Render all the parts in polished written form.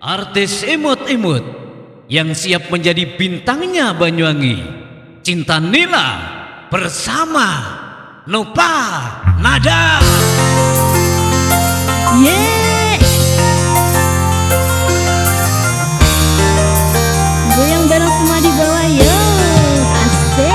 Artis imut-imut yang siap menjadi bintangnya Banyuwangi, Cinta Nila bersama Nova Nada. Goyang bareng semua di bawah yo. Asik.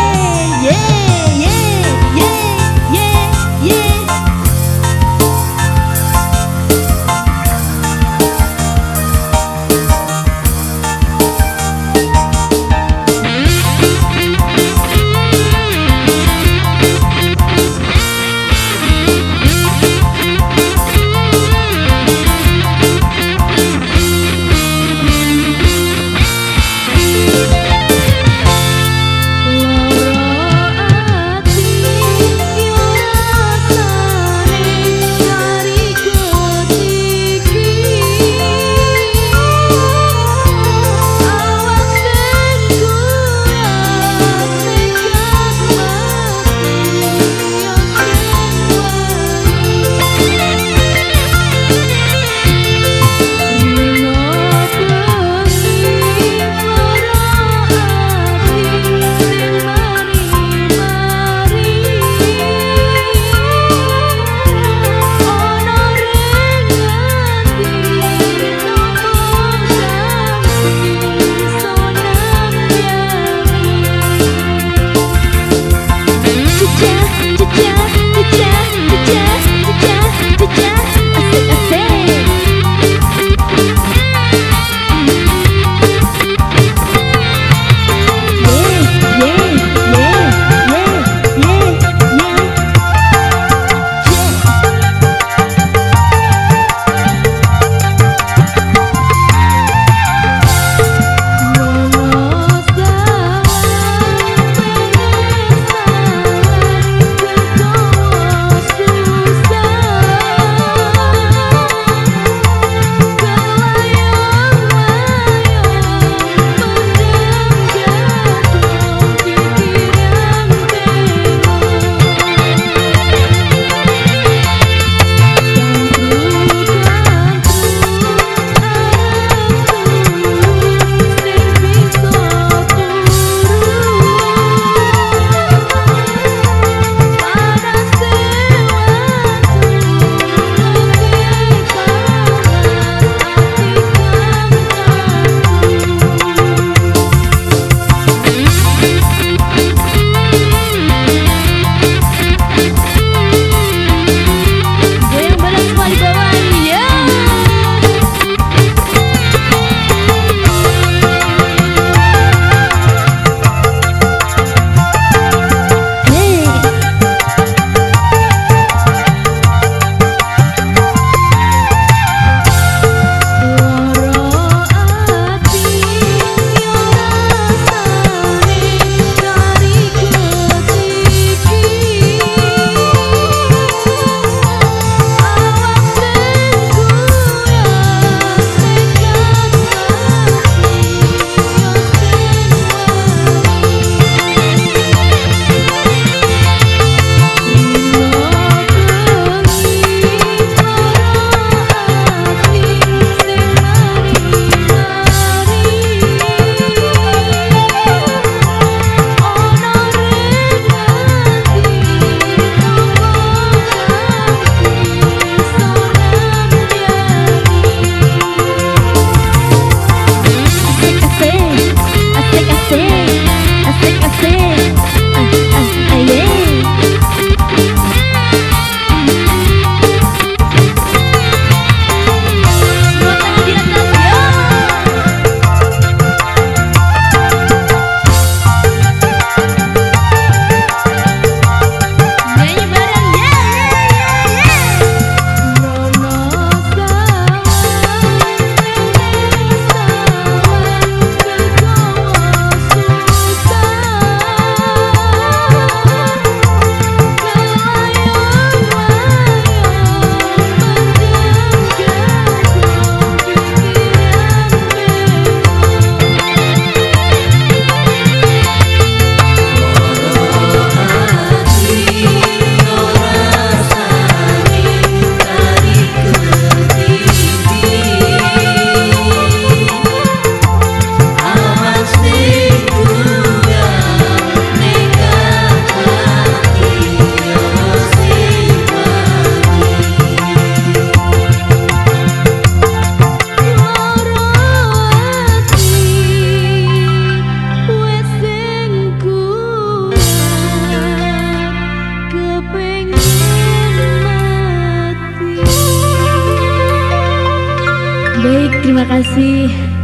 Baik, terima kasih.